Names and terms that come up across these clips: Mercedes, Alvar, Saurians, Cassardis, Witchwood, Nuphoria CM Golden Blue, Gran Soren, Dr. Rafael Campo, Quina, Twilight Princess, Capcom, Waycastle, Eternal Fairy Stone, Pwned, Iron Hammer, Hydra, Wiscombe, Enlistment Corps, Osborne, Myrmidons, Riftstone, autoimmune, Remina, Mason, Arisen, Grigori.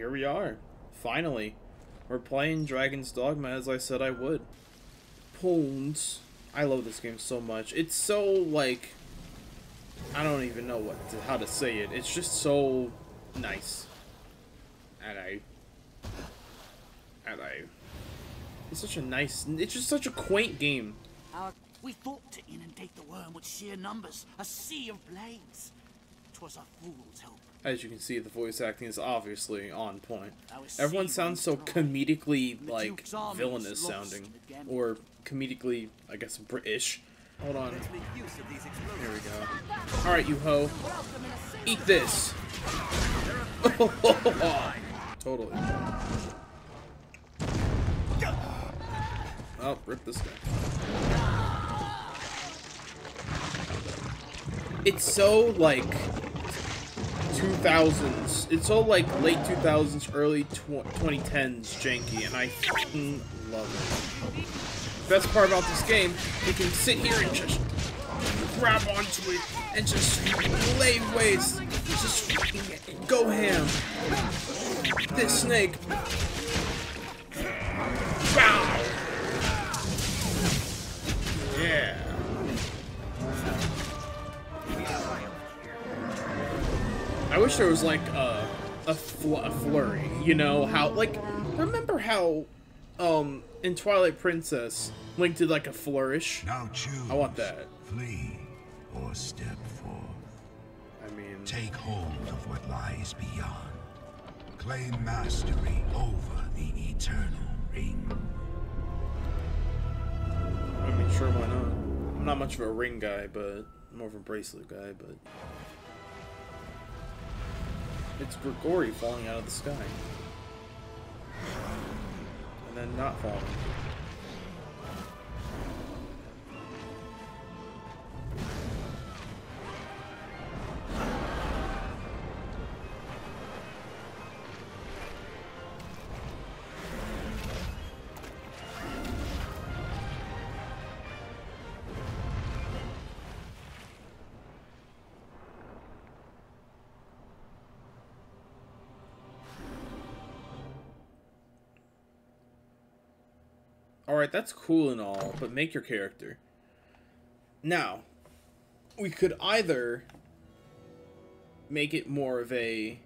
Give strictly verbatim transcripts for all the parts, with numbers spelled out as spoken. here we are. Finally. We're playing Dragon's Dogma as I said I would. Pwned. I love this game so much. It's so, like... I don't even know what to, how to say it. It's just so nice. And I... And I... It's such a nice... It's just such a quaint game. Our, we thought to inundate the worm with sheer numbers. A sea of blades. 'Twas a fool's hope. As you can see, the voice acting is obviously on point. Everyone sounds so comedically, like, villainous sounding. Or comedically, I guess, British. Hold on. Here we go. Alright, you ho. Eat this! Totally. Oh, rip this guy. It's so, like... two thousands. It's all like late two thousands, early twenty tens janky, and I fucking love it. Best part about this game, you can sit here and just grab onto it and just lay waste. Just fucking go ham. This snake. Bow! Yeah. I wish there was, like, a, a, fl a flurry, you know, how, like, remember how, um, in Twilight Princess, Link did, like, a flourish? Now choose, I want that. Flee or step forth. I mean... Take hold of what lies beyond. Claim mastery over the eternal ring. I mean, sure, why not? I'm not much of a ring guy, but I'm more of a bracelet guy, but... It's Grigori falling out of the sky. And then not falling. Alright, that's cool and all, but make your character. Now, we could either make it more of a...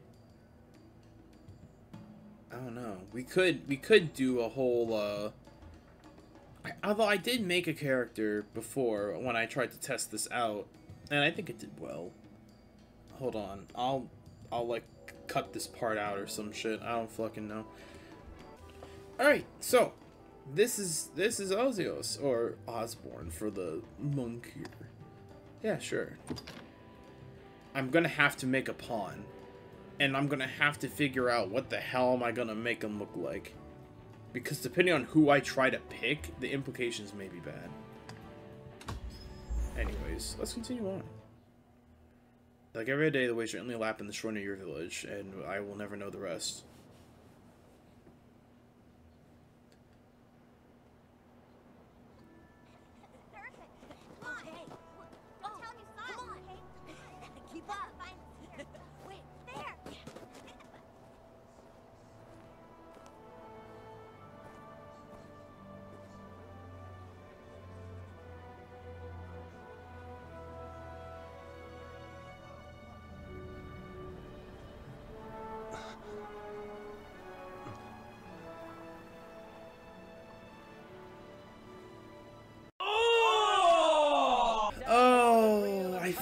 I don't know. We could we could do a whole... Uh, I, although I did make a character before when I tried to test this out, and I think it did well. Hold on. I'll, I'll like, cut this part out or some shit. I don't fucking know. Alright, so... This is this is Osios or Osborne for the monk here. Yeah, sure. I'm gonna have to make a pawn, and I'm gonna have to figure out what the hell am I gonna make him look like, because depending on who I try to pick, the implications may be bad. Anyways, let's continue on. Like every day, the waves only lap in the shore near your village, and I will never know the rest.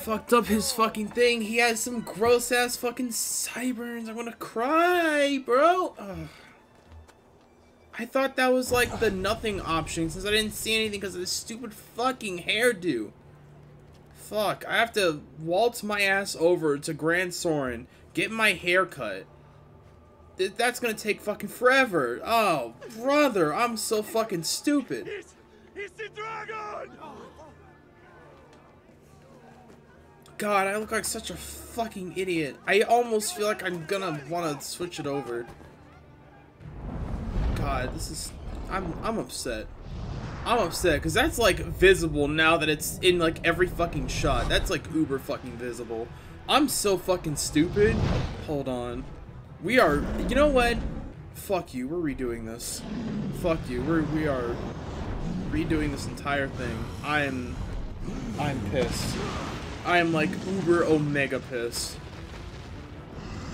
Fucked up his fucking thing. He has some gross ass fucking sideburns. I'm gonna cry, bro. Ugh. I thought that was like the nothing option since I didn't see anything because of this stupid fucking hairdo. Fuck. I have to waltz my ass over to Gran Soren, get my hair cut. Th that's gonna take fucking forever. Oh, brother. I'm so fucking stupid. It's, it's the dragon! God, I look like such a fucking idiot. I almost feel like I'm gonna wanna switch it over. God, this is... I'm, I'm upset. I'm upset, because that's, like, visible now that it's in, like, every fucking shot. That's, like, uber fucking visible. I'm so fucking stupid. Hold on. We are, you know what? Fuck you, we're redoing this. Fuck you, we're, we are redoing this entire thing. I am, I'm pissed. I am like uber omega pissed.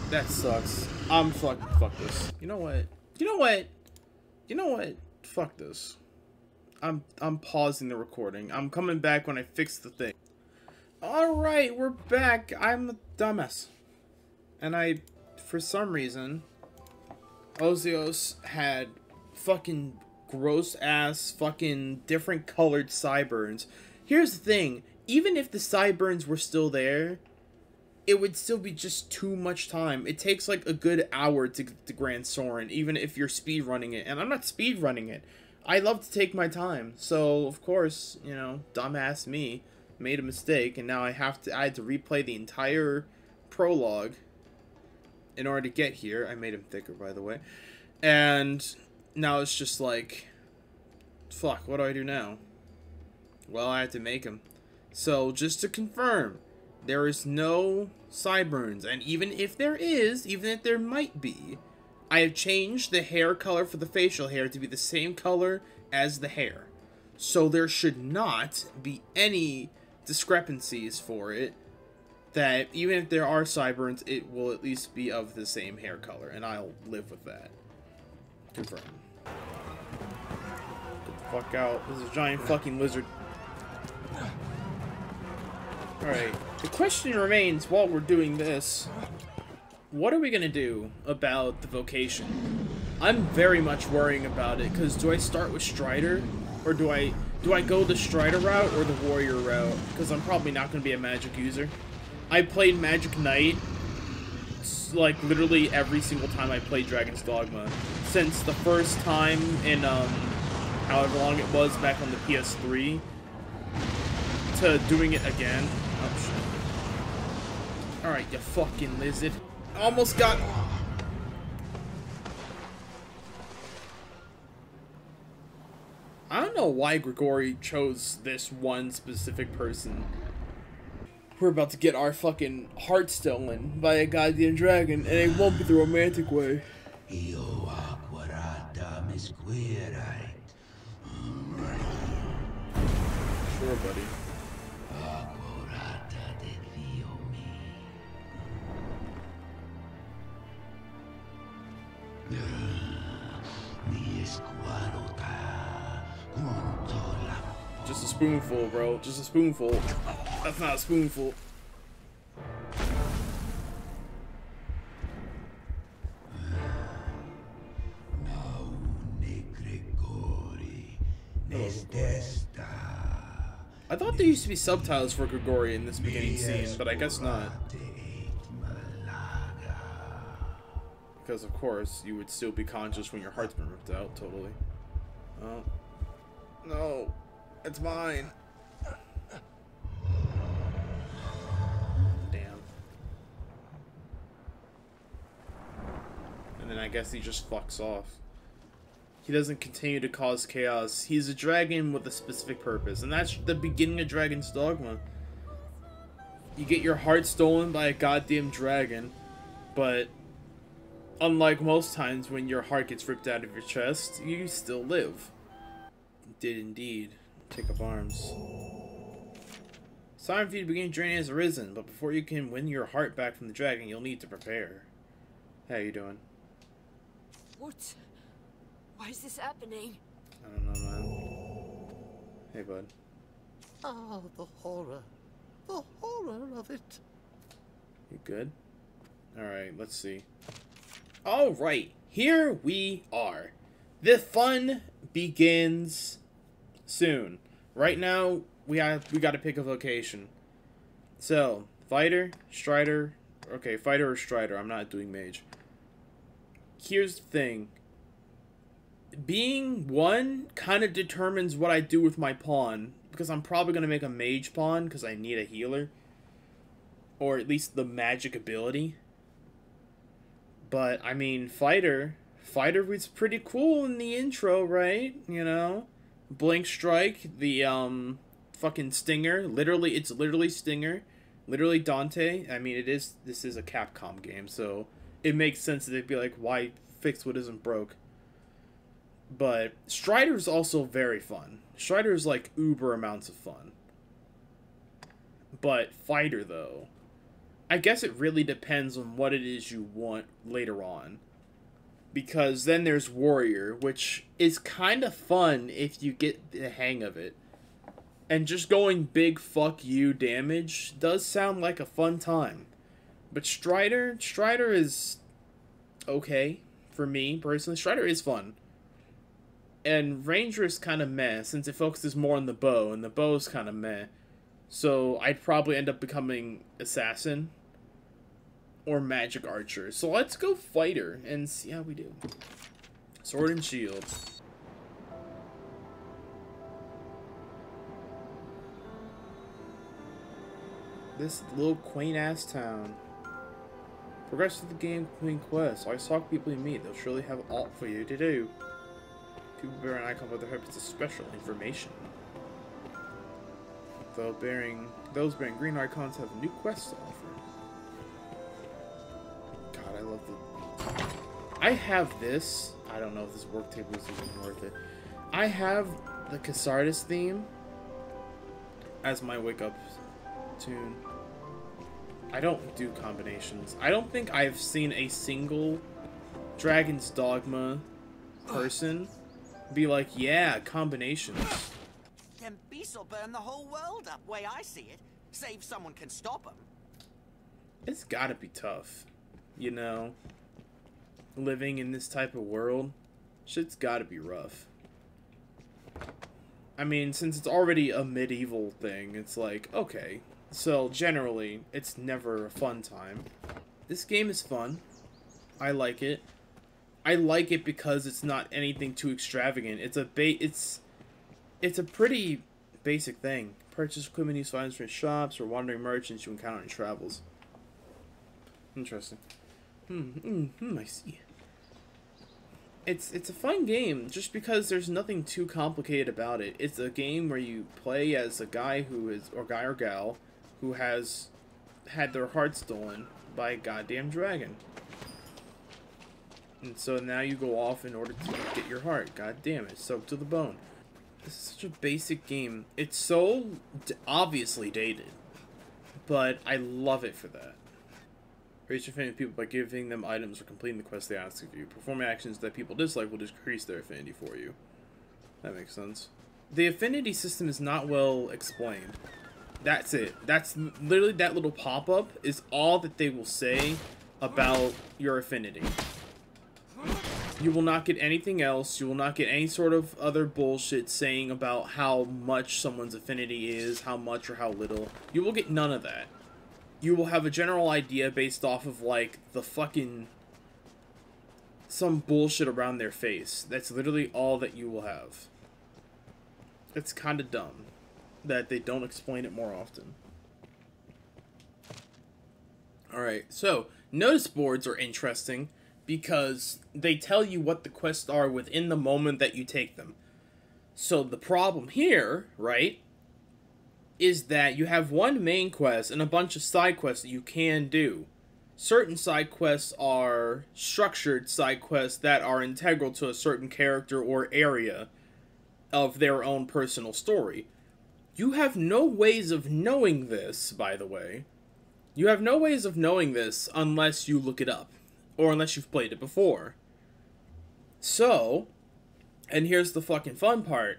That sucks. I'm fuck, fuck this. You know what? You know what? You know what? Fuck this. I'm, I'm pausing the recording. I'm coming back when I fix the thing. Alright, we're back. I'm a dumbass. And I, for some reason, Osios had fucking gross ass fucking different colored sideburns. Here's the thing, even if the sideburns were still there, it would still be just too much time. It takes like a good hour to get to Gran Soren, even if you're speed running it. And I'm not speed running it. I love to take my time. So of course, you know, dumbass me made a mistake, and now I have to I had to replay the entire prologue in order to get here. I made him thicker, by the way. And now it's just like, fuck, what do I do now? Well, I have to make him. So, just to confirm, there is no sideburns. And even if there is, even if there might be, I have changed the hair color for the facial hair to be the same color as the hair. So, there should not be any discrepancies for it. That even if there are sideburns, it will at least be of the same hair color, and I'll live with that. Confirm. Get the fuck out. There's a giant fucking lizard. Alright. The question remains, while we're doing this, what are we gonna do about the vocation? I'm very much worrying about it, because do I start with Strider? Or do I do I go the Strider route or the Warrior route? Because I'm probably not gonna be a magic user. I played Magic Knight, like, literally every single time I played Dragon's Dogma. Since the first time in, um, however long it was back on the P S three, to doing it again. Oh, shit. Alright, you fucking lizard. Almost got... I don't know why Grigori chose this one specific person. We're about to get our fucking heart stolen by a goddamn dragon, and it won't be the romantic way. Sure, buddy. Just a spoonful, bro. Just a spoonful. That's not a spoonful. Now, Grigori, I thought there used to be subtitles for Grigori in this beginning scene, but I guess not. Because, of course, you would still be conscious when your heart's been ripped out, totally. Oh. No. It's mine. And I guess he just fucks off. He doesn't continue to cause chaos. He's a dragon with a specific purpose, and that's the beginning of Dragon's Dogma. You get your heart stolen by a goddamn dragon, but unlike most times when your heart gets ripped out of your chest, you still live. Did indeed take up arms. It's time for you to begin training as Arisen, but before you can win your heart back from the dragon, you'll need to prepare. How you doing? What? Why is this happening? I don't know, man. Hey, bud. Oh, the horror. The horror of it. You good? Alright, let's see. Alright, here we are. The fun begins soon. Right now, we have, we gotta pick a vocation. So, fighter, strider. Okay, fighter or strider. I'm not doing mage. Here's the thing. Being one kind of determines what I do with my pawn. Because I'm probably going to make a mage pawn because I need a healer. Or at least the magic ability. But, I mean, fighter. Fighter was pretty cool in the intro, right? You know? Blink Strike. The, um, fucking Stinger. Literally, it's literally Stinger. Literally Dante. I mean, it is. This is a Capcom game, so... it makes sense that they'd be like, why fix what isn't broke? But Strider's also very fun. Strider's like uber amounts of fun. But Fighter, though, I guess it really depends on what it is you want later on. Because then there's Warrior, which is kind of fun if you get the hang of it. And just going big fuck you damage does sound like a fun time. But Strider, Strider is okay for me personally. Strider is fun. And Ranger is kind of meh, since it focuses more on the bow, and the bow's kind of meh. So I'd probably end up becoming Assassin or Magic Archer. So let's go Fighter and see how we do. Sword and Shield. This little quaint ass town. Progress through the game between quests. Always talk to people you meet. They'll surely have alt for you to do. People bearing an icon with their weapons is special information. Though bearing those bearing green icons have new quests to offer. God, I love the. I have this. I don't know if this work table is even worth it. I have the Cassardis theme as my wake up tune. I don't do combinations. I don't think I've seen a single Dragon's Dogma person be like, yeah, combinations. Them beast'll burn the whole world up, way I see it. Save someone can stop them. It's gotta be tough, you know. Living in this type of world, shit's gotta be rough. I mean, since it's already a medieval thing, it's like, okay. So, generally, it's never a fun time. This game is fun. I like it. I like it because it's not anything too extravagant. It's a ba it's it's a pretty basic thing. Purchase equipment, use finds from shops or wandering merchants you encounter in travels. Interesting. Hmm, hmm, hmm, I see. It's it's a fun game just because there's nothing too complicated about it. It's a game where you play as a guy who is or guy or gal who has had their heart stolen by a goddamn dragon. And so now you go off in order to get your heart. God damn it, soaked to the bone. This is such a basic game. It's so d obviously dated, but I love it for that. Reach your affinity with people by giving them items or completing the quests they ask of you. Performing actions that people dislike will decrease their affinity for you. That makes sense. The affinity system is not well explained. That's it. That's literally that little pop-up is all that they will say about your affinity. You will not get anything else. You will not get any sort of other bullshit saying about how much someone's affinity is, how much or how little. You will get none of that. You will have a general idea based off of, like, the fucking... some bullshit around their face. That's literally all that you will have. It's kind of dumb that they don't explain it more often. Alright, so, notice boards are interesting because they tell you what the quests are within the moment that you take them. So the problem here, right, is that you have one main quest and a bunch of side quests that you can do. Certain side quests are structured side quests that are integral to a certain character or area of their own personal story. You have no ways of knowing this, by the way. You have no ways of knowing this unless you look it up. Or unless you've played it before. So, and here's the fucking fun part.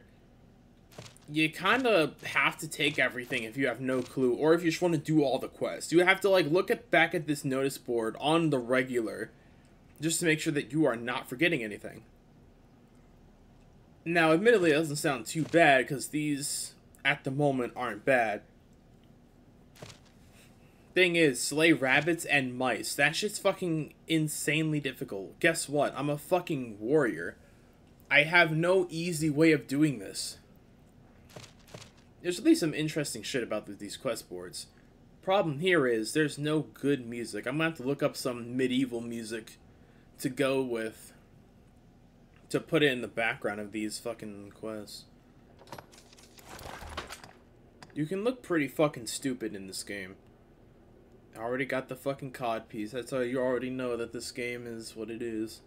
You kind of have to take everything if you have no clue. Or if you just want to do all the quests. You have to like look at back at this notice board on the regular. Just to make sure that you are not forgetting anything. Now, admittedly, it doesn't sound too bad. Because these, at the moment, aren't bad. Thing is, slay rabbits and mice. That shit's fucking insanely difficult. Guess what? I'm a fucking warrior. I have no easy way of doing this. There's at least some interesting shit about the, these quest boards. Problem here is, there's no good music. I'm gonna have to look up some medieval music to go with, to put it in the background of these fucking quests. You can look pretty fucking stupid in this game. I already got the fucking cod piece. That's how you already know that this game is what it is.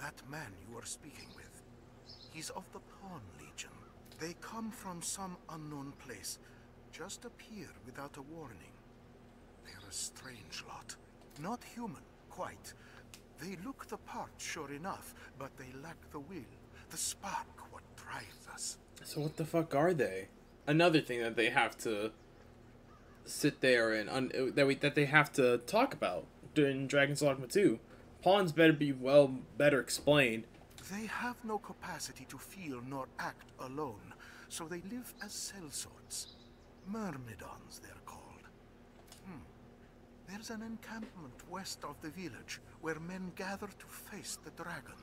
That man you are speaking with, he's of the Pawn Legion. They come from some unknown place, just appear without a warning. They're a strange lot. Not human, quite. They look the part, sure enough, but they lack the will, the spark, what drives us. So what the fuck are they? Another thing that they have to sit there and un that we that they have to talk about during Dragon's Dogma two. Pawns better be well better explained. They have no capacity to feel nor act alone, so they live as sellswords. Myrmidons, they're called. Hmm. There's an encampment west of the village where men gather to face the dragon.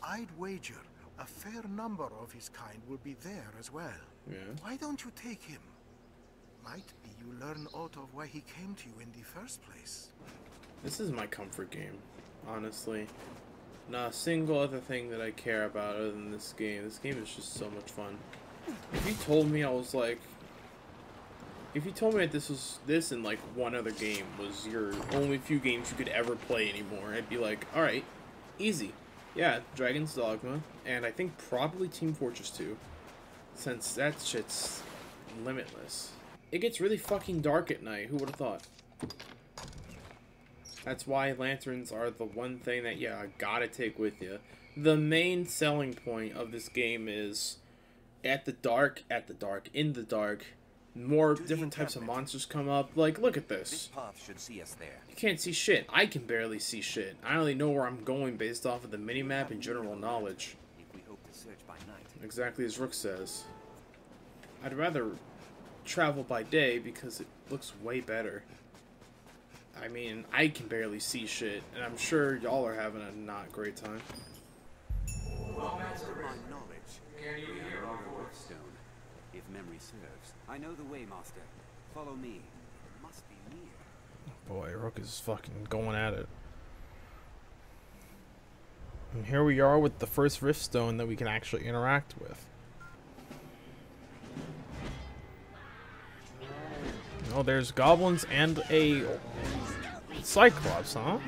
I'd wager a fair number of his kind will be there as well. Yeah. Why don't you take him? Might be you learn out of why he came to you in the first place. This is my comfort game. Honestly, not a single other thing that I care about other than this game. This game is just so much fun. If you told me I was like, if you told me that this was this and like one other game was your only few games you could ever play anymore, I'd be like, all right, easy. Yeah, Dragon's Dogma, and I think probably Team Fortress two, since that shit's limitless. It gets really fucking dark at night. Who would have thought? That's why lanterns are the one thing that, yeah, gotta take with you. The main selling point of this game is at the dark, at the dark, in the dark, more different types of monsters come up. Like, look at this. This path should see us there. You can't see shit. I can barely see shit. I only know where I'm going based off of the minimap and general knowledge. If we hope to search by night. Exactly as Rook says. I'd rather travel by day because it looks way better. I mean, I can barely see shit, and I'm sure y'all are having a not great time. Well, Master, my knowledge. Can you hear our voice? If memory serves, I know the way, Master. Follow me. It must be near. Boy, Rook is fucking going at it. And here we are with the first Riftstone that we can actually interact with. Oh, there's goblins and a Cyclops, huh?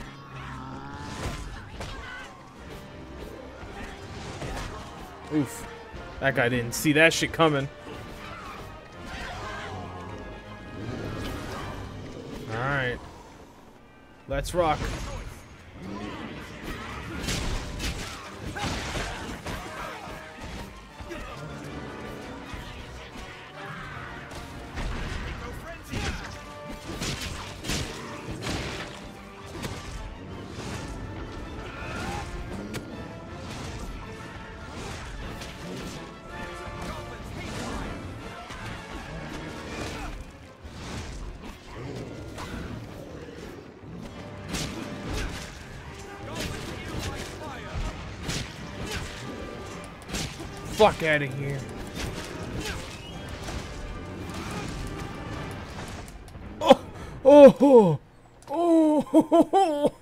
Oof. That guy didn't see that shit coming. Alright. Let's rock. Fuck out of here. Oh, oh, oh, oh, oh, oh.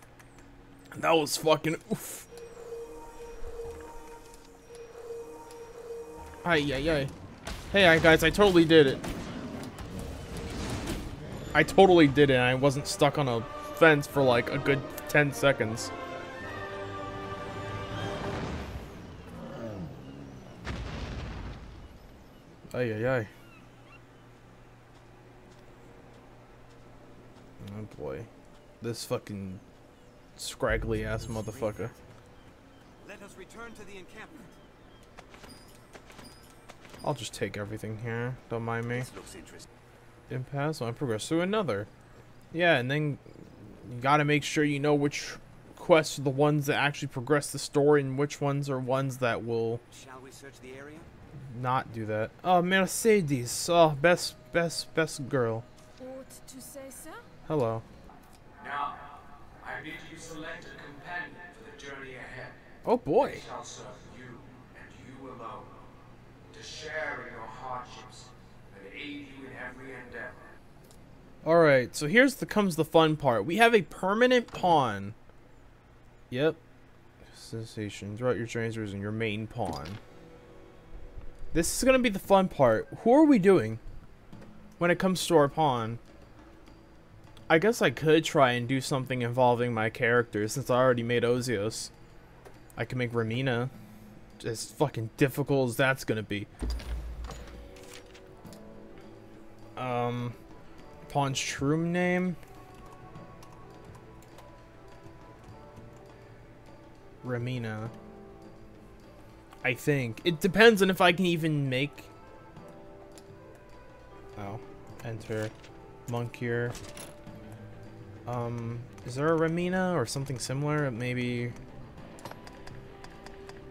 That was fucking oof. Ay, ay, ay. Hey, guys, I totally did it. I totally did it. I wasn't stuck on a fence for like a good ten seconds. Ay, ay, ay. Oh boy. This fucking scraggly ass motherfucker. Let us return to the encampment. I'll just take everything here. Don't mind me. Impasse. I progress through another. Yeah, and then you gotta make sure you know which quests are the ones that actually progress the story, and which ones are ones that will Shall we search the area? Not do that. Oh, Mercedes. Oh, best, best, best girl. Ought to say so? Hello. Now, I bid you select a companion for the journey ahead. Oh boy. I shall serve you and you alone, to share in your hardships and aid you in every endeavor. Alright, so here's the comes the fun part. We have a permanent pawn. Yep. Sensation. Throughout your transfers and your main pawn. This is going to be the fun part. Who are we doing when it comes to our pawn? I guess I could try and do something involving my character since I already made Osios. I can make Remina. As fucking difficult as that's going to be. Um... Pawn's true name. Remina. I think. It depends on if I can even make. Oh. Enter. Monk here. Um. Is there a Remina or something similar? Maybe.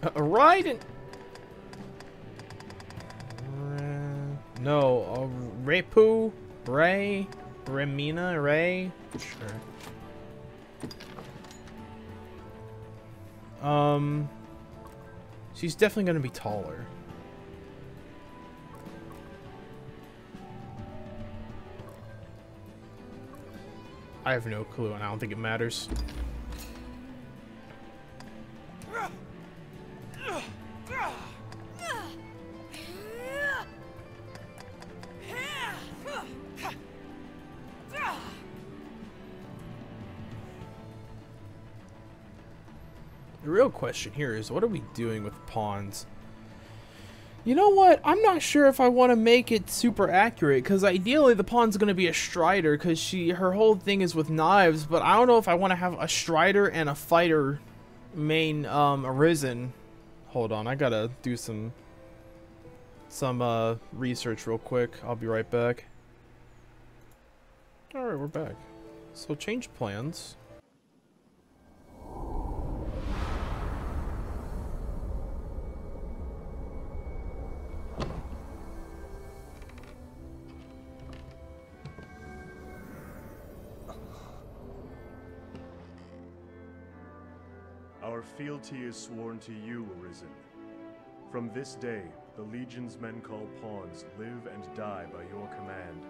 Uh, a Raiden. Uh, no. A Repu. Ray, Remina, Ray, sure. Um, she's definitely gonna be taller. I have no clue, and I don't think it matters. The real question here is, what are we doing with pawns? You know what? I'm not sure if I want to make it super accurate, because ideally the pawn's going to be a strider, because she her whole thing is with knives, but I don't know if I want to have a strider and a fighter main um, Arisen. Hold on, I gotta do some, some uh, research real quick. I'll be right back. Alright, we're back. So change plans. Our fealty is sworn to you, Arisen. From this day, the legions men call pawns live and die by your command.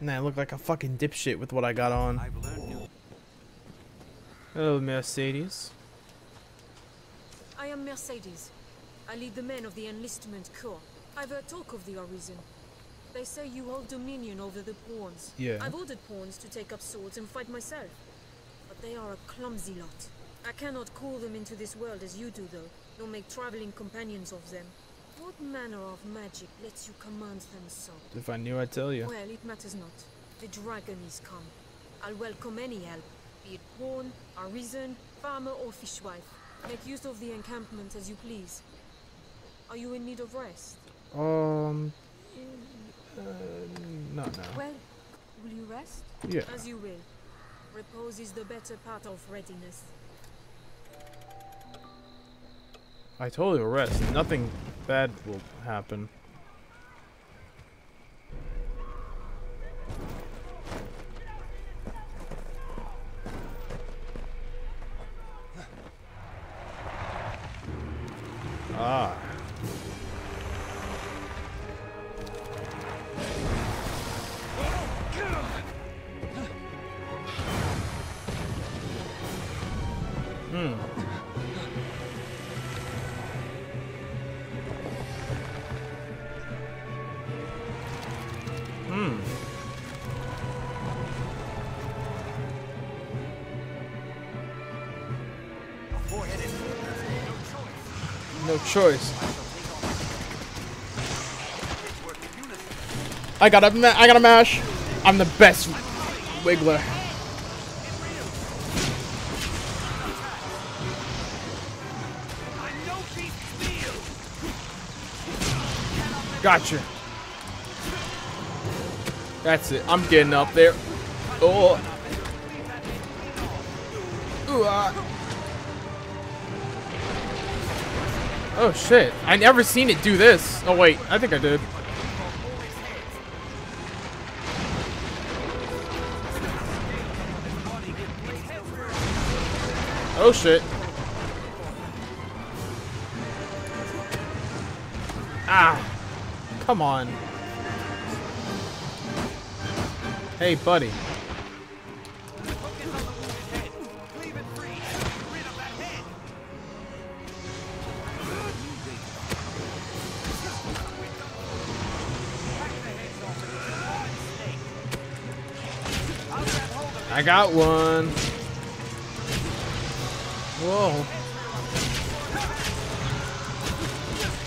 Nah, I look like a fucking dipshit with what I got on. Hello, Mercedes. I am Mercedes. I lead the men of the Enlistment Corps. I've heard talk of the Arisen. They say you hold dominion over the pawns. Yeah. I've ordered pawns to take up swords and fight myself. But they are a clumsy lot. I cannot call them into this world as you do, though, nor make traveling companions of them. What manner of magic lets you command them so? If I knew, I'd tell you. Well, it matters not. The dragon is come. I'll welcome any help. Be it pawn, Arisen, farmer, or fishwife. Make use of the encampment as you please. Are you in need of rest? Um, uh, not now. Well, will you rest? Yeah. As you will. Repose is the better part of readiness. I totally will rest. Nothing bad will happen. Ah. Hmm. Hmm. No choice. I got a, I got a mash. I'm the best wiggler. Gotcha. That's it. I'm getting up there. Oh. Ooh, uh. Oh, shit. I never seen it do this. Oh, wait. I think I did. Oh, shit. Ah. Come on. Hey, buddy. I got one. Whoa.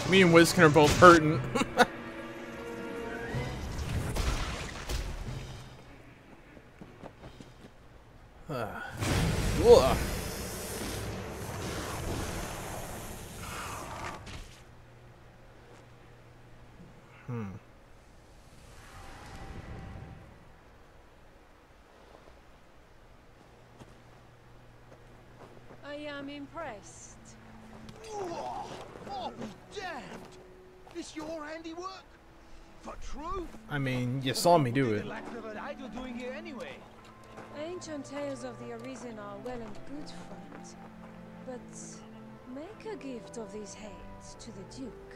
Me and Wizkin are both hurting. uh. Whoa. Hmm. I'm impressed. Oh, I'll be damned. This your handiwork? For true? I mean, you saw me do it. Ancient tales of the Arisen are well and good, friend. But make a gift of these heads to the Duke,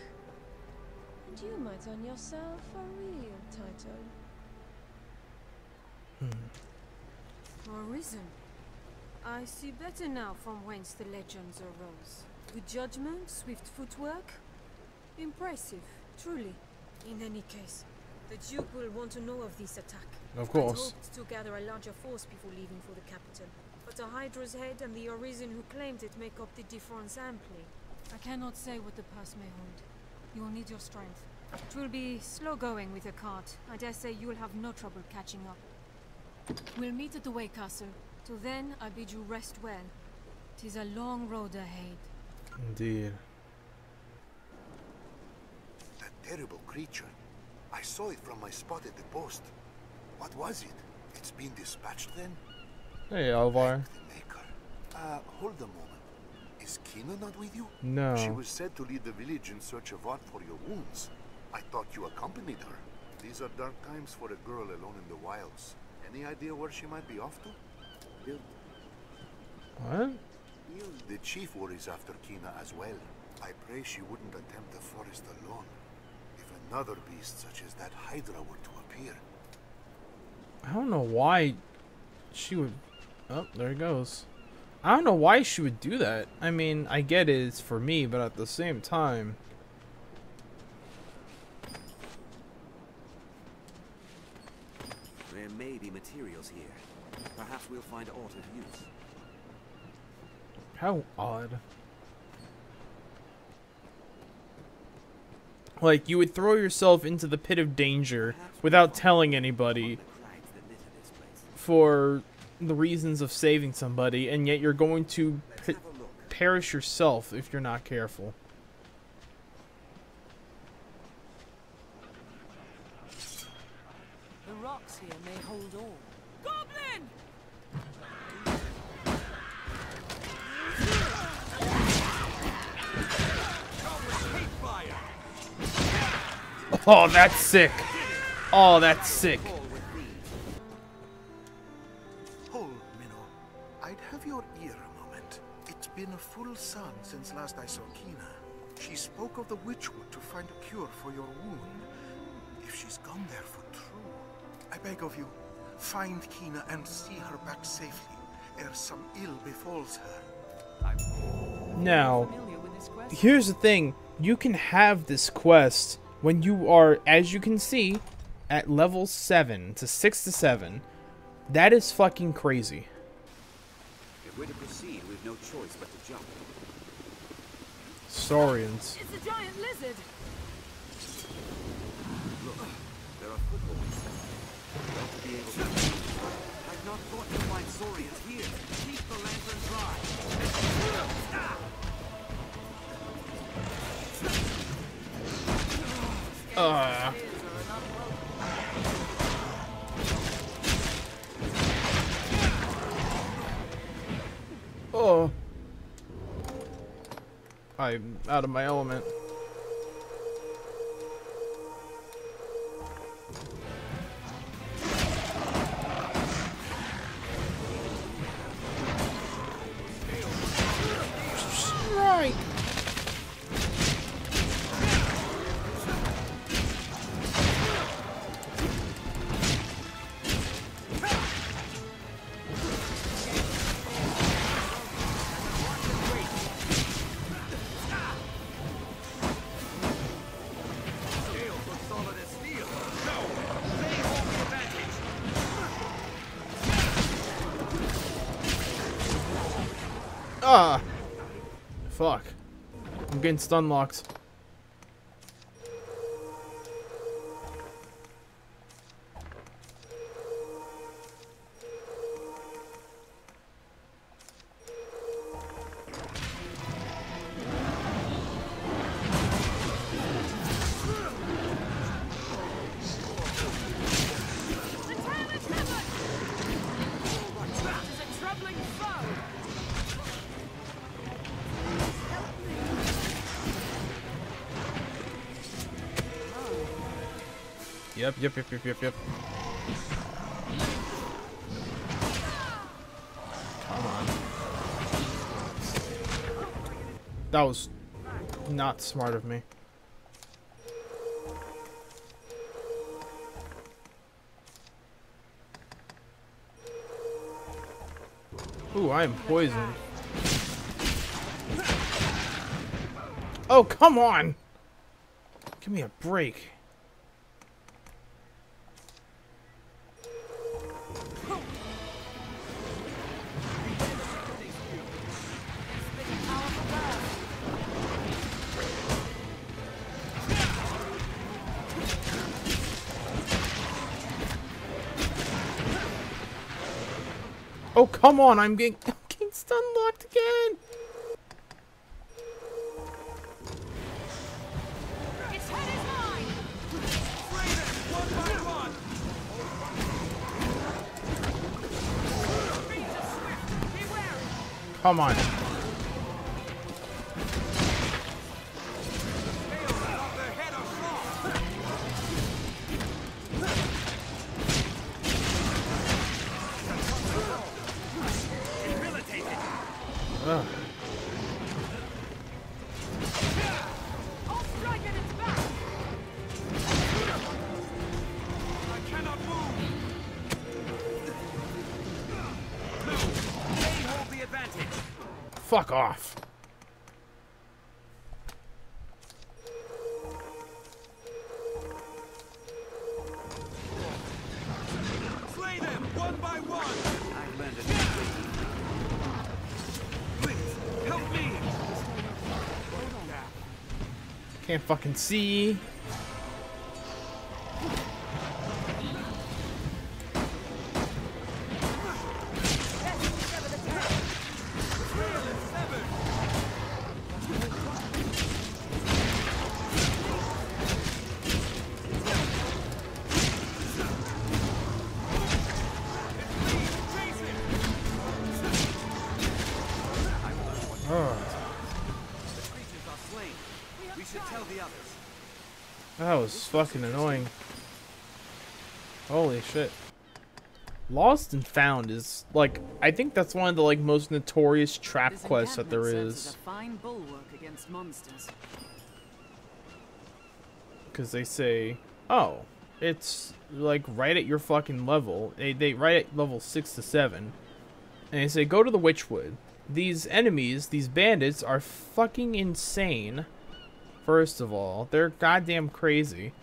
and you might earn yourself a real title. Hmm. Arisen. I see better now from whence the legends arose. Good judgment, swift footwork. Impressive, truly. In any case, the Duke will want to know of this attack. Of course. Hoped to gather a larger force before leaving for the capital. But the Hydra's head and the Arisen who claimed it make up the difference amply. I cannot say what the past may hold. You will need your strength. It will be slow going with the cart. I dare say you will have no trouble catching up. We'll meet at the Waycastle. Till then, I bid you rest well. 'Tis a long road ahead. Indeed. That terrible creature. I saw it from my spot at the post. What was it? It's been dispatched then? Hey, Alvar. Uh, hold a moment. Is Quina not with you? No. She was said to leave the village in search of art for your wounds. I thought you accompanied her. These are dark times for a girl alone in the wilds. Any idea where she might be off to? What? The chief worries after Quina as well. I pray she wouldn't attempt the forest alone. If another beast such as that Hydra were to appear. I don't know why she would... Oh, there it goes. I don't know why she would do that. I mean, I get it's for me, but at the same time... There may be materials here. Perhaps we'll find aught of use. How odd. Like, you would throw yourself into the pit of danger without telling anybody for the reasons of saving somebody, and yet you're going to perish yourself if you're not careful. The rocks here may hold all. Goblin! Oh, that's sick. Oh, that's sick. Hold, Minnow. I'd have your ear a moment. It's been a full sun since last I saw Quina. She spoke of the Witchwood to find a cure for your wound. If she's gone there for true, I beg of you, find Quina and see her back safely, ere some ill befalls her. Now, here's the thing. You can have this quest when you are, as you can see, at level seven to six to seven. That is fucking crazy. If we're to proceed, we've no choice but to jump. Saurians. It's a giant lizard. Look, there are footholds. Don't be able to. I've not thought to find Saurians here. Keep the lantern dry. Uh. Oh. I'm out of my element. Ah! Fuck. I'm getting stun locked. Yep, yep, yep, yep, yep, yep. Come on. That was not smart of me. Ooh, I am poisoned. Oh, come on! Give me a break. Oh, come on, I'm getting, I'm getting stun locked again. It's head is mine. One by one. Come on. Fuck off. Slay them one by one. I landed. Please help me. Can't fucking see. That was fucking annoying. Holy shit. Lost and Found is like, I think that's one of the like most notorious trap quests that there is. Because they say, oh, it's like right at your fucking level. They, they right at level six to seven. And they say, go to the Witchwood. These enemies, these bandits are fucking insane. First of all, they're goddamn crazy.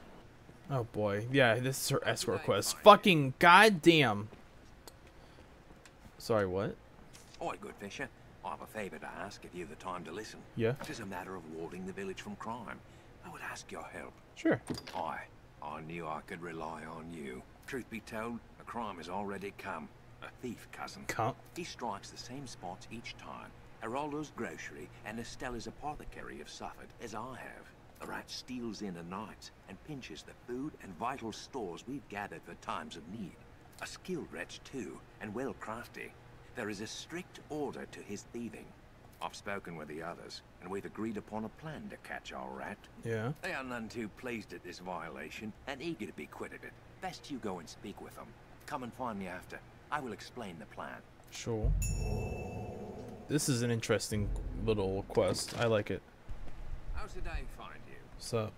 Oh boy, yeah, this is her escort quest. Fucking goddamn. Sorry, what? All right, good Fisher. I have a favor to ask if you've the time to listen. Yeah. It is a matter of warding the village from crime. I would ask your help. Sure. I, I knew I could rely on you. Truth be told, a crime has already come. A thief, cousin. Come. He strikes the same spots each time. Aroldo's grocery and Estella's apothecary have suffered, as I have. The rat steals in at night and pinches the food and vital stores we've gathered for times of need. A skilled wretch too, and well crafty. There is a strict order to his thieving. I've spoken with the others, and we've agreed upon a plan to catch our rat. Yeah. They are none too pleased at this violation, and eager to be quit of it. Best you go and speak with them. Come and find me after. I will explain the plan. Sure. This is an interesting little quest. I like it. How's the day find you? So.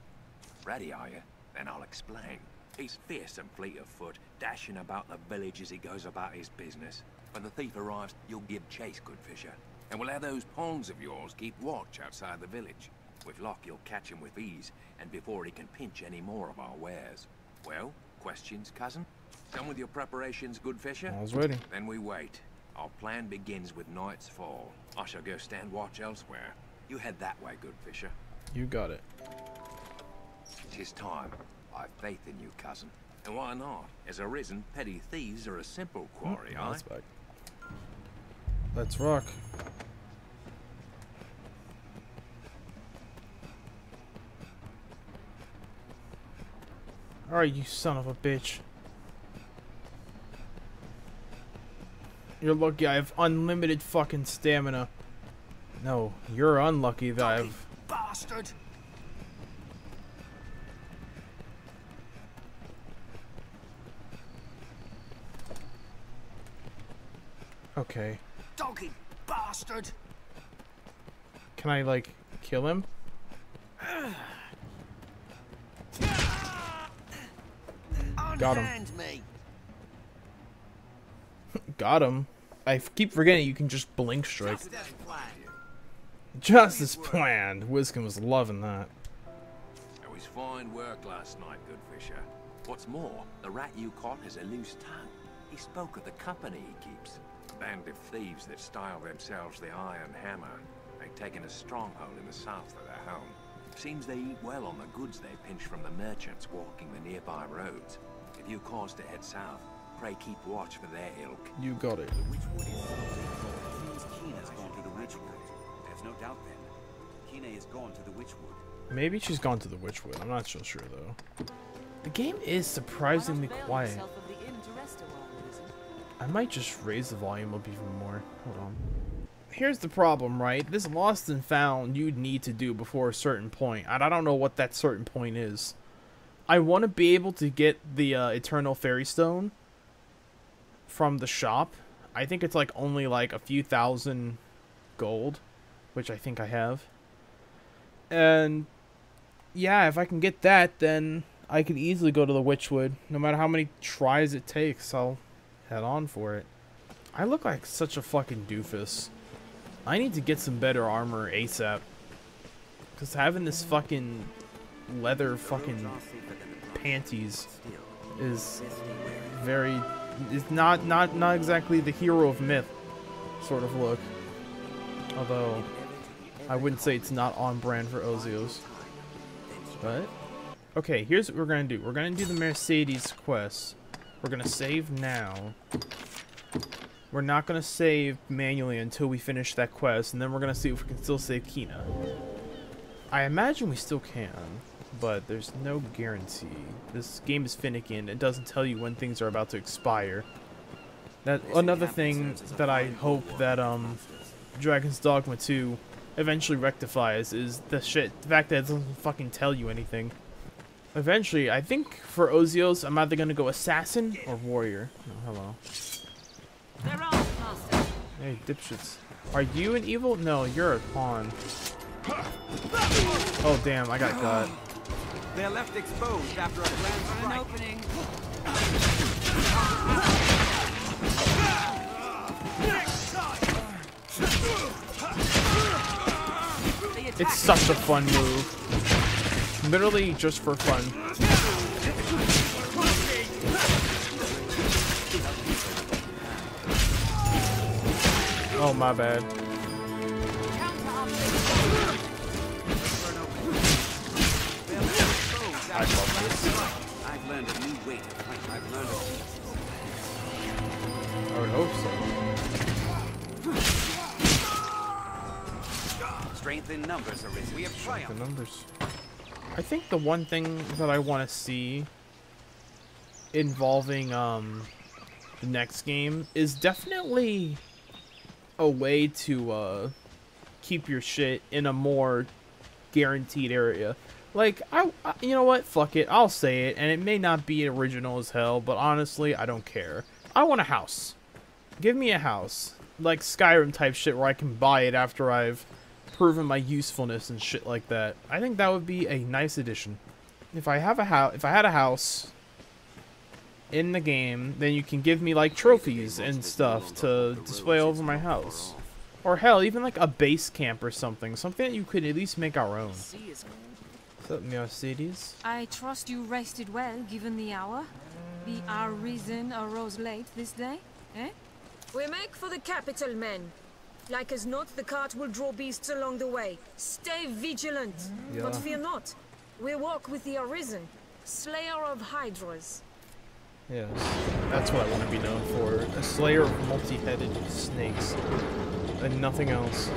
Ready, are you? Then I'll explain. He's fierce and fleet of foot, dashing about the village as he goes about his business. When the thief arrives, you'll give chase, good fisher. And we'll have those pawns of yours keep watch outside the village. With luck, you'll catch him with ease, and before he can pinch any more of our wares. Well, questions, cousin? Done with your preparations, good fisher? I was waiting. Then we wait. Our plan begins with night's fall. I shall go stand watch elsewhere. You head that way, good fisher. You got it. 'Tis time. I've faith in you, cousin. And why not? As Arisen, petty thieves are a simple quarry, oh, aye? Back. Let's rock. Alright, you son of a bitch. You're lucky I have unlimited fucking stamina. No, you're unlucky that I've... bastard! Okay. Doggy bastard! Can I, like, kill him? Got him. Me. Got him. I keep forgetting you can just blink strike. Just as planned. Just as planned. Wiscombe was loving that. It was fine work last night, good fisher. What's more, the rat you caught has a loose tongue. He spoke of the company he keeps. Band of thieves that style themselves the Iron Hammer. They've taken a stronghold in the south of their home. Seems they eat well on the goods they pinch from the merchants walking the nearby roads. If you cause to head south, pray keep watch for their ilk. You got it. The Witchwood is seems Quina's gone to the Witchwood. There's no doubt then. Quina is gone to the Witchwood. Maybe she's gone to the Witchwood. I'm not so sure though. The game is surprisingly quiet. I might just raise the volume up even more. Hold on. Here's the problem, right? This lost and found you'd need to do before a certain point. And I don't know what that certain point is. I want to be able to get the uh, Eternal Fairy Stone from the shop. I think it's like only like a few thousand gold, which I think I have. And yeah, if I can get that, then I could easily go to the Witchwood. No matter how many tries it takes, I'll... head on for it. I look like such a fucking doofus. I need to get some better armor ASAP. Because having this fucking leather fucking panties is very... It's not, not, not exactly the hero of myth sort of look. Although, I wouldn't say it's not on brand for Osios. But, okay, here's what we're going to do. We're going to do the Mercedes quest. We're going to save now. We're not going to save manually until we finish that quest, and then we're going to see if we can still save Quina. I imagine we still can, but there's no guarantee. This game is finicky, and it doesn't tell you when things are about to expire. That another thing that I hope that um, Dragon's Dogma two eventually rectifies is the shit, the fact that it doesn't fucking tell you anything. Eventually, I think for Osios, I'm either going to go assassin or warrior. Oh, hello. They're all faster. Hey, dipshits. Are you an evil? No, you're a pawn. Oh, damn, I got got. They're left exposed after a grand opening. It's such a fun move. Literally just for fun. Oh, my bad. I love this. I've learned a new way to fight. I've learned. I would hope so. Strength in numbers, Arisen. We have triumphed. Strength in numbers. I think the one thing that I want to see involving um, the next game is definitely a way to uh, keep your shit in a more guaranteed area. Like, I, I, you know what? Fuck it. I'll say it, and it may not be original as hell, but honestly, I don't care. I want a house. Give me a house. Like Skyrim type shit where I can buy it after I've proven my usefulness and shit like that. I think that would be a nice addition. If I have a house, if I had a house in the game, then you can give me like trophies and stuff to display over my house. Or hell, even like a base camp or something. Something that you could at least make our own. What's up, Mercedes? I trust you rested well given the hour. The Arisen arose late this day, eh? We make for the capital, men. Like as not, the cart will draw beasts along the way. Stay vigilant, yeah. But fear not. We walk with the Arisen, slayer of Hydras. Yes, that's what I want to be known for. A slayer of multi-headed snakes. And nothing else.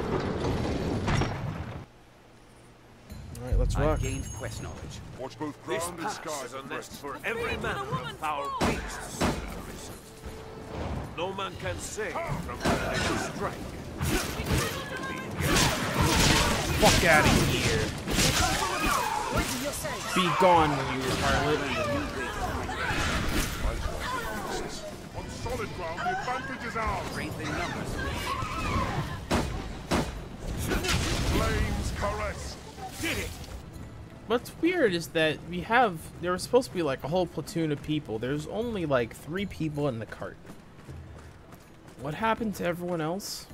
Alright, let's rock. I've gained quest knowledge. Watch both ground and skies are next for every man of our beasts. No man can say from where they will strike. Fuck out of here. Be gone, you harlot. On solid ground, the advantage is ours. Great in numbers. Flames caress. Did it. What's weird is that we have, there was supposed to be like a whole platoon of people. There's only like three people in the cart. What happened to everyone else?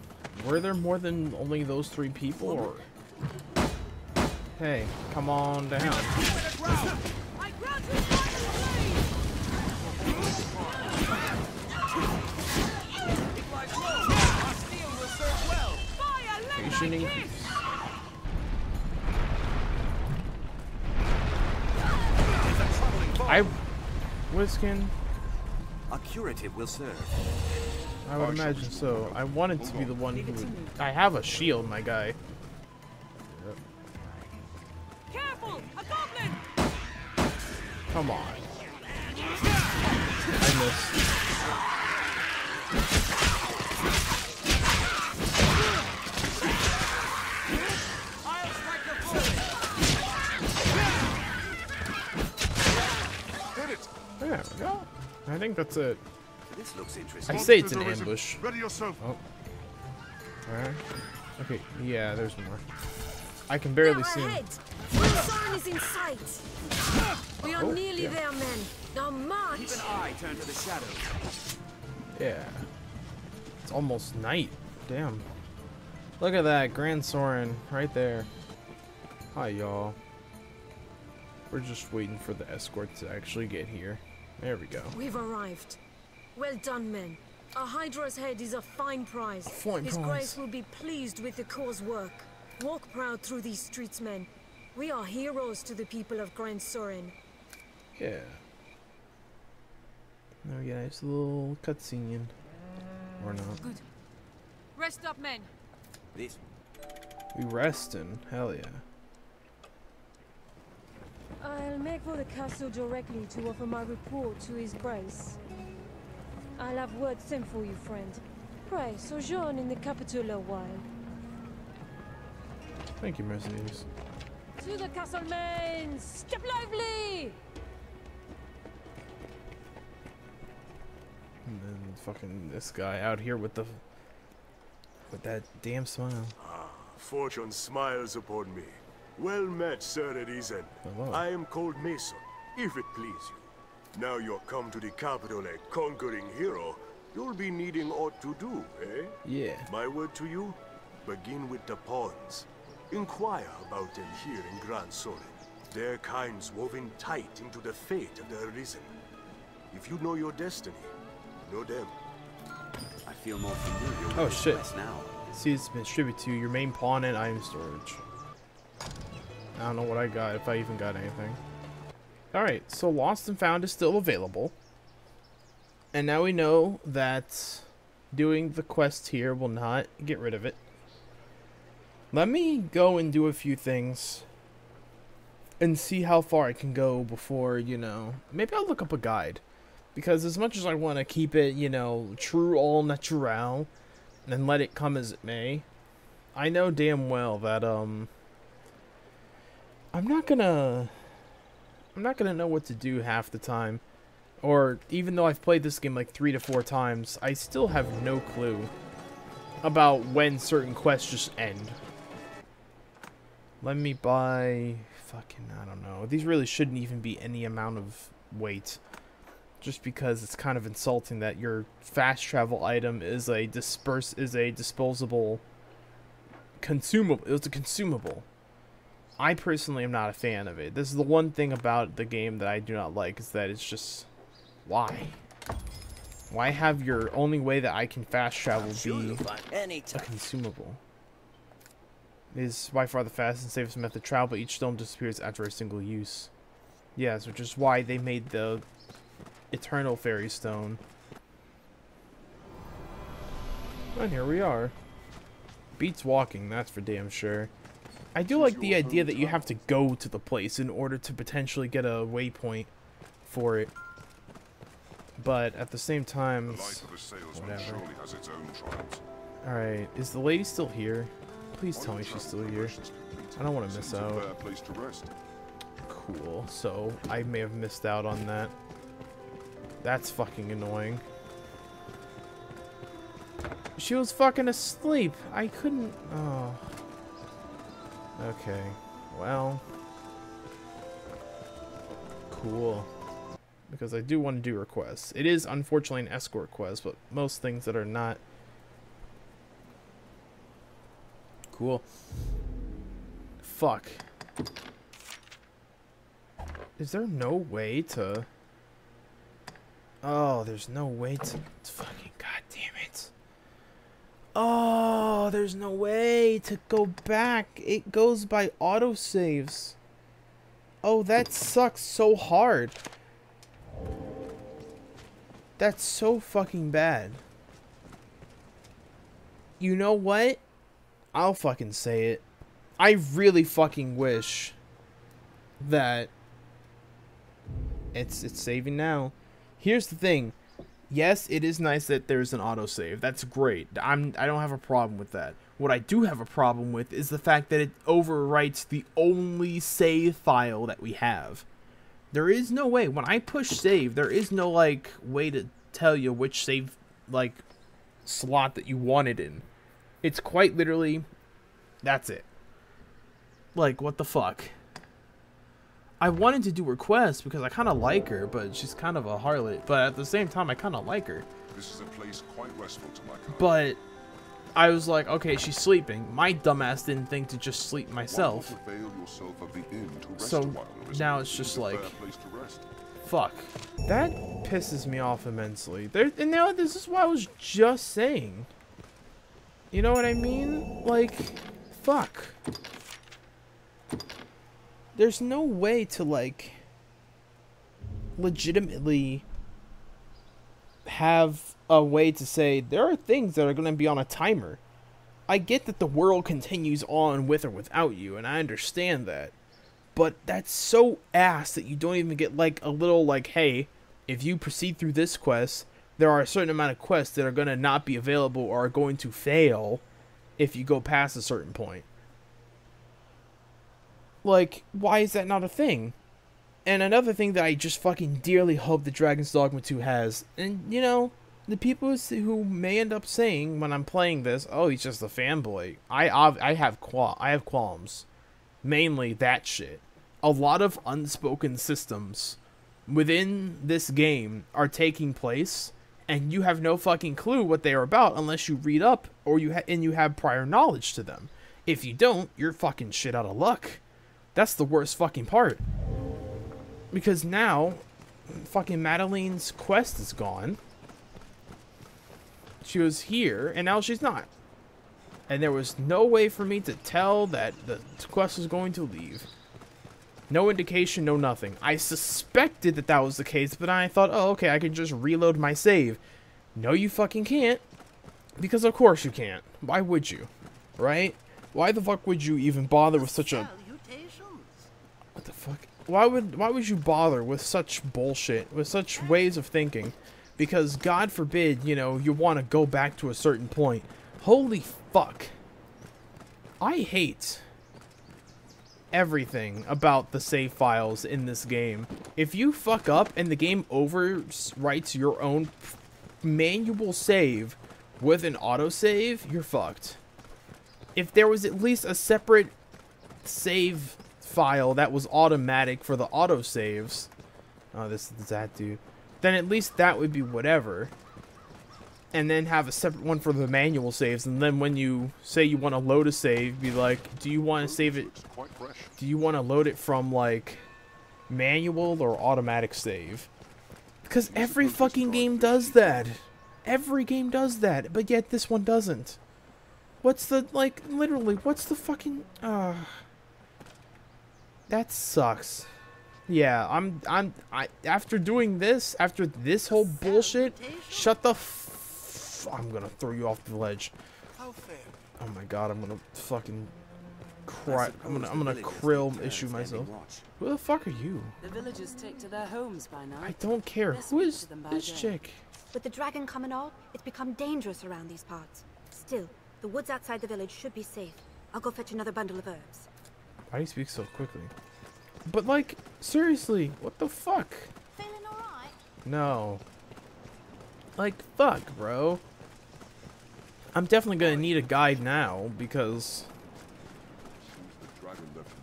Were there more than only those three people? Or... Hey, come on down. Patient increase. I... Whiskin? A curative will serve. I would imagine so. I wanted to be the one who would... I have a shield, my guy. Careful, a goblin! Come on. I missed. There we go. I think that's it. This looks interesting. I say it's an ambush. Ready yourself. Oh. Alright. Okay, yeah, there's more. I can barely see him. Gran Soren is in sight. We are oh, nearly yeah. there, men. Now march. Keep an eye turned to the shadows. Yeah. It's almost night. Damn. Look at that, Gran Soren right there. Hi y'all. We're just waiting for the escort to actually get here. There we go. We've arrived. Well done, men. A Hydra's head is a fine prize. A fine His prize. Grace will be pleased with the Corps' work. Walk proud through these streets, men. We are heroes to the people of Gran Soren. Yeah. There we go. It's a little cutscene. Or not. Good. Rest up, men. This. We resting. Hell yeah. I'll make for the castle directly to offer my report to His Grace. I'll have word sent for you, friend. Pray, sojourn in the capital a while. Thank you, Mercedes. To the castle, men! Step lively! And then fucking this guy out here with the... with that damn smile. Ah, fortune smiles upon me. Well met, Sir Arisen. Hello. I am called Mason, if it please you. Now you're come to the capital a conquering hero, you'll be needing aught to do, eh? Yeah. My word to you, begin with the pawns. Inquire about them here in Gran Soren. Their kind's woven tight into the fate of the Arisen. If you know your destiny, know them. I feel more familiar with oh, shit. Quest now. See, it's been distributed to your main pawn and item storage. I don't know what I got, if I even got anything. Alright, so Lost and Found is still available. And now we know that doing the quest here will not get rid of it. Let me go and do a few things and see how far I can go before, you know, maybe I'll look up a guide. Because as much as I want to keep it, you know, true all natural, and let it come as it may, I know damn well that, um, I'm not gonna, I'm not gonna know what to do half the time. Or, even though I've played this game like three to four times, I still have no clue about when certain quests just end. Let me buy, fucking, I don't know. These really shouldn't even be any amount of weight. Just because it's kind of insulting that your fast travel item is a disperse, is a disposable consumable. It's a consumable. I personally am not a fan of it. This is the one thing about the game that I do not like, is that it's just, why? Why have your only way that I can fast travel be a consumable? It is by far the fastest and safest method of travel, but each stone disappears after a single use. Yes, which is why they made the Eternal Fairy Stone. And here we are. Beats walking, that's for damn sure. I do like the idea that you have to go to the place in order to potentially get a waypoint for it. But at the same time, whatever. Alright, is the lady still here? Please tell me she's still here. I don't want to miss out. Cool, so I may have missed out on that. That's fucking annoying. She was fucking asleep. I couldn't... Oh. Okay. Well. Cool. Because I do want to do requests. It is unfortunately an escort quest, but most things that are not... Cool. Fuck. Is there no way to... Oh, there's no way to... It's fucking goddamn it. Oh, there's no way to go back. It goes by autosaves. Oh, that sucks so hard. That's so fucking bad. You know what? I'll fucking say it. I really fucking wish that... It's, it's saving now. Here's the thing. Yes, it is nice that there's an autosave. That's great. I'm, I don't have a problem with that. What I do have a problem with is the fact that it overwrites the only save file that we have. There is no way. When I push save, there is no, like, way to tell you which save, like, slot that you want it in. It's quite literally, that's it. Like, what the fuck? I wanted to do requests because I kind of like her, but she's kind of a harlot. But at the same time, I kind of like her. This is a place quite restful to my car. But I was like, okay, she's sleeping. My dumbass didn't think to just sleep myself. So now it's just like, fuck. That pisses me off immensely. There, and now this is what I was just saying. You know what I mean? Like, fuck. There's no way to, like, legitimately have a way to say there are things that are going to be on a timer. I get that the world continues on with or without you, and I understand that. But that's so ass that you don't even get, like, a little, like, hey, if you proceed through this quest, there are a certain amount of quests that are going to not be available or are going to fail if you go past a certain point. Like, why is that not a thing? And another thing that I just fucking dearly hope that Dragon's Dogma two has, and, you know, the people who may end up saying when I'm playing this, oh, he's just a fanboy. I I have qual I have qualms. Mainly that shit. A lot of unspoken systems within this game are taking place, and you have no fucking clue what they are about unless you read up or you ha and you have prior knowledge to them. If you don't, you're fucking shit out of luck. That's the worst fucking part. Because now, fucking Madeline's quest is gone. She was here, and now she's not. And there was no way for me to tell that the quest was going to leave. No indication, no nothing. I suspected that that was the case, but I thought, oh, okay, I can just reload my save. No, you fucking can't. Because of course you can't. Why would you? Right? Why the fuck would you even bother with such a... What the fuck? why would why would you bother with such bullshit, with such ways of thinking? Because God forbid, you know, you want to go back to a certain point. Holy fuck. I hate everything about the save files in this game. If you fuck up and the game overwrites your own manual save with an autosave, you're fucked. If there was at least a separate save file that was automatic for the autosaves, oh, this is that dude, then at least that would be whatever. And then have a separate one for the manual saves, and then when you say you want to load a save, be like, do you want to save it, do you want to load it from like manual or automatic save? Because every fucking game does that. Every game does that, but yet this one doesn't. What's the, like, literally, what's the fucking, uh, that sucks. Yeah, I'm, I'm, I, after doing this, after this whole bullshit, shut the f- I'm gonna throw you off the ledge. Oh my god, I'm gonna fucking cry, I'm gonna, I'm gonna krill issue myself. Who the fuck are you? The villagers take to their homes by night. I don't care. Who is this chick? With the dragon come and all, it's become dangerous around these parts. Still, the woods outside the village should be safe. I'll go fetch another bundle of herbs. Why do you speak so quickly? But like, seriously, what the fuck? Feeling alright? No. Like, fuck, bro. I'm definitely gonna need a guide now, because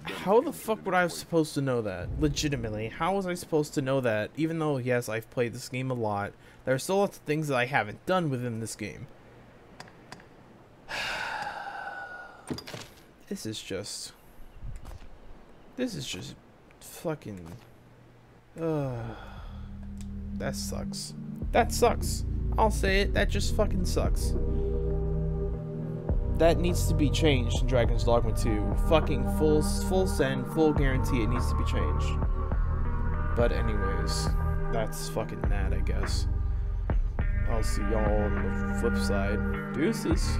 how the fuck would I have supposed to know that? Legitimately, how was I supposed to know that? Even though, yes, I've played this game a lot, there are still lots of things that I haven't done within this game. This is just... This is just fucking... Uh, that sucks. That sucks. I'll say it, that just fucking sucks. That needs to be changed in Dragon's Dogma two. Fucking full, full send, full guarantee it needs to be changed. But anyways, that's fucking that, I guess. I'll see y'all on the flip side. Deuces.